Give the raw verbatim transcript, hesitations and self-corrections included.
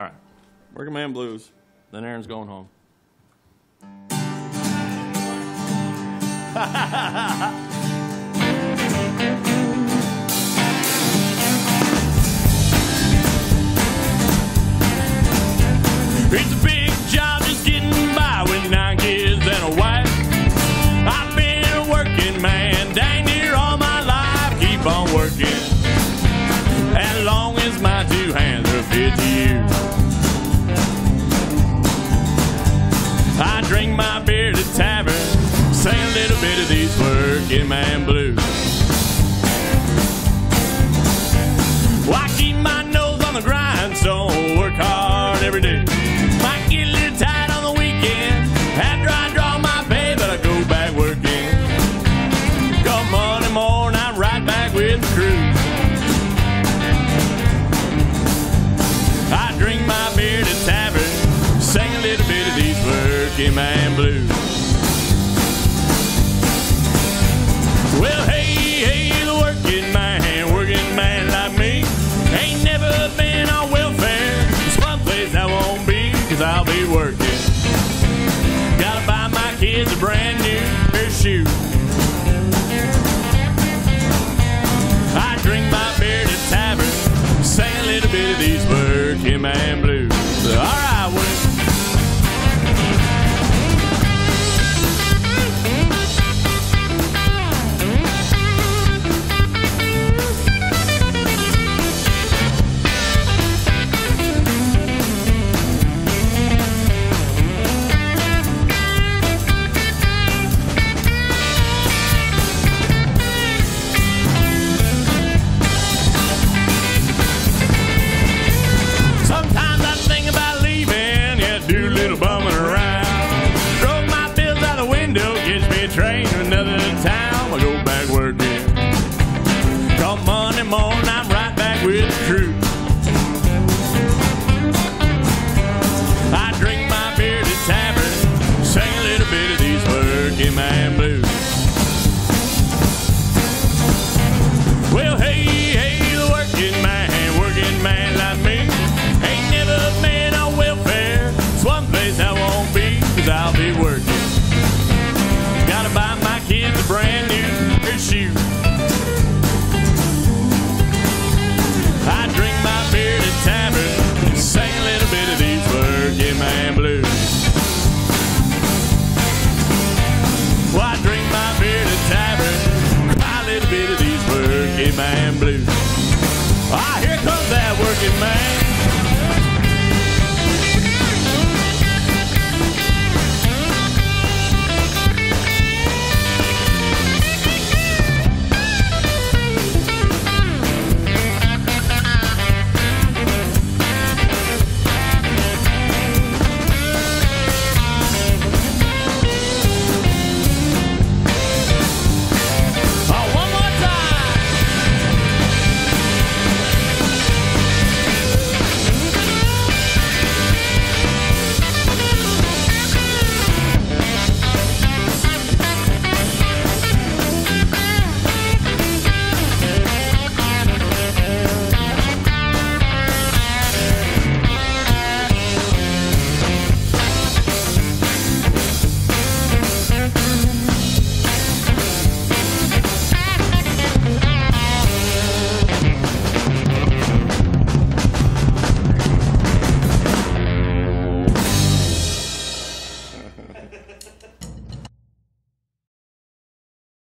All right, Working Man Blues, then Aaron's going home. It's a big job just getting by with nine kids and a wife. I've been a working man dang near all my life. Keep on working as long as my two hands are fit to use. I drink my beer at the tavern, sing a little bit of these working man blues. Well, I keep my nose on the grind, so I work hard every day. Might get a little tired on the weekend, after I draw my pay, but I go back working. Come Monday morning, I'm right back with the crew. I drink my beer at the tavern, sing a little bit of these working man blues. Well, hey, hey, the working man, working man like me, ain't never been on welfare. It's one place I won't be, cause I'll be working. Gotta buy my kids a brand new pair of shoes. I drink my beer at the tavern, sing a little bit of these working man blues. All right, well, train to another town, I go back working. Come Monday morning, I'm right back with the crew. I drink my beer at the tavern, sing a little bit of these working man blues. Well, hey, hey, the working man, working man like me, ain't never been on welfare. It's one place I won't be, cause I'll be working. Buy my kids a brand new shoe. I drink my beer at the tavern, sing a little bit of these working man blues. Well, I drink my beer at the tavern, cry a little bit of these working man blues. Ah, here comes that working man.